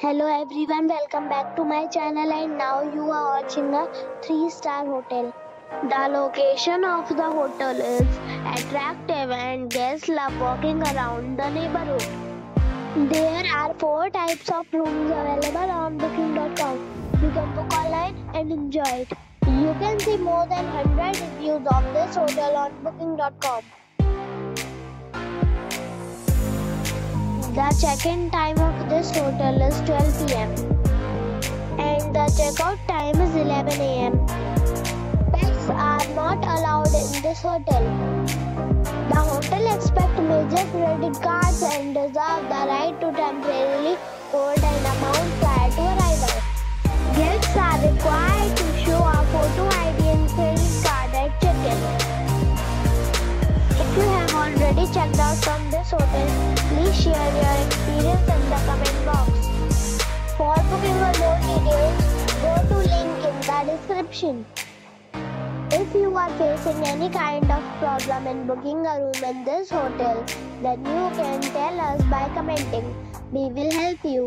Hello everyone, welcome back to my channel and now you are watching a 3-star hotel. The location of the hotel is attractive and guests love walking around the neighborhood. There are 4 types of rooms available on booking.com. You can book online and enjoy it. You can see more than 100 reviews of this hotel on booking.com. The check-in time of this hotel is 12 p.m. and the check-out time is 11 a.m. Pets are not allowed in this hotel. The hotel accepts major credit cards and reserves the right to temporarily hold an amount prior to arrival. Guests are required to show a photo ID and credit card at check-in. If you have already checked out from this hotel, please share your experience in the comment box. For booking or more details, go to link in the description. If you are facing any kind of problem in booking a room in this hotel, then you can tell us by commenting. We will help you.